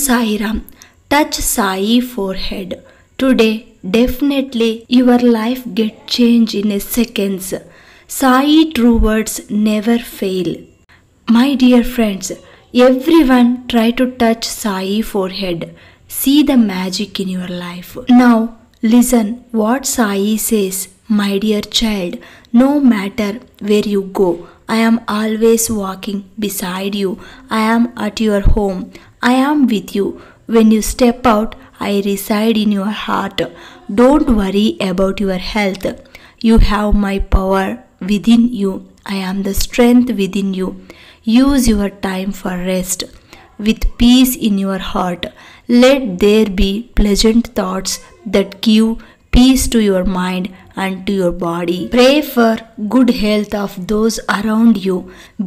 Sai Ram. Touch Sai forehead. Today, definitely your life get changed in a seconds. Sai true words never fail. My dear friends, everyone try to touch Sai forehead. See the magic in your life. Now, listen what Sai says. My dear child, no matter where you go, I am always walking beside you. I am at your home. I am with you. When you step out, I reside in your heart. Don't worry about your health. You have my power within you. I am the strength within you. Use your time for rest. With peace in your heart, let there be pleasant thoughts that give peace to your mind and to your body. Pray for good health of those around you.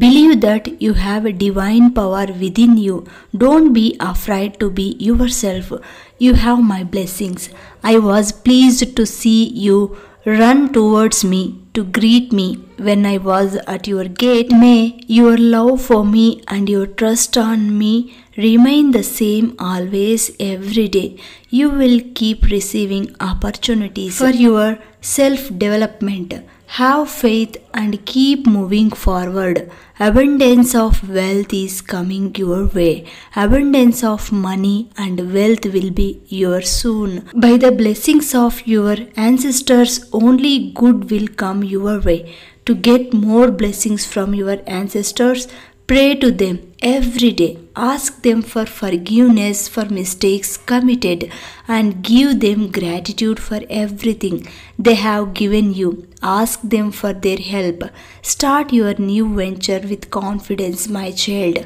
Believe that you have a divine power within you. Don't be afraid to be yourself. You have my blessings. I was pleased to see you run towards me to greet me when I was at your gate. May your love for me and your trust on me remain the same always, every day. You will keep receiving opportunities for your self-development. Have faith and keep moving forward. Abundance of wealth is coming your way. Abundance of money and wealth will be yours soon. By the blessings of your ancestors, only good will come your way. To get more blessings from your ancestors, pray to them every day. Ask them for forgiveness for mistakes committed and give them gratitude for everything they have given you. Ask them for their help. Start your new venture with confidence, my child.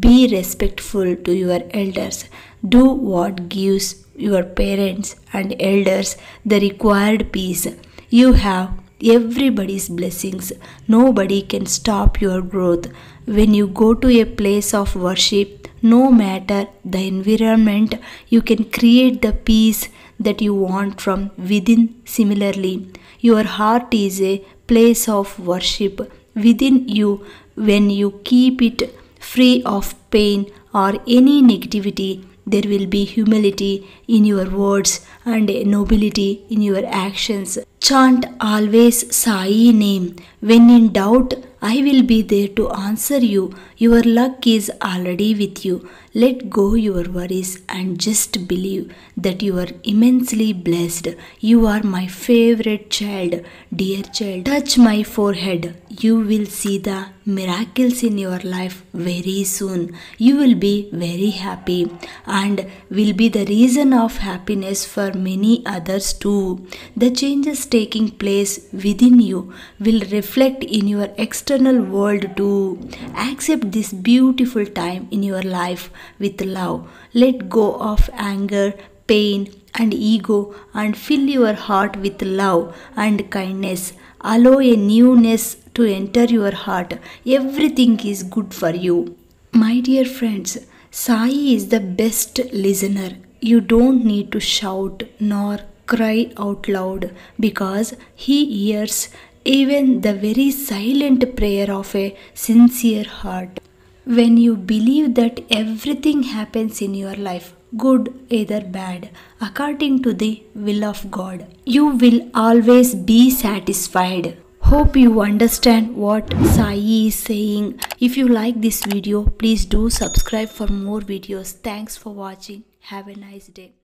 Be respectful to your elders. Do what gives your parents and elders the required peace. You have everybody's blessings. Nobody can stop your growth. When you go to a place of worship, no matter the environment, you can create the peace that you want from within. Similarly, your heart is a place of worship within you. When you keep it free of pain or any negativity, there will be humility in your words and nobility in your actions. Chant always Sai name. When in doubt, I will be there to answer you. Your luck is already with you. Let go your worries and just believe that you are immensely blessed. You are my favorite child. Dear child, touch my forehead. You will see the miracles in your life very soon. You will be very happy and will be the reason of happiness for many others too. The changes taking place within you will reflect in your external world too. Accept this beautiful time in your life with love. Let go of anger, pain and ego and fill your heart with love and kindness. Allow a newness to enter your heart. Everything is good for you. My dear friends, Sai is the best listener. You don't need to shout nor cry out loud because he hears even the very silent prayer of a sincere heart. When you believe that everything happens in your life, good, either bad, according to the will of God, you will always be satisfied. Hope you understand what Sai is saying. If you like this video, please do subscribe for more videos. Thanks for watching. Have a nice day.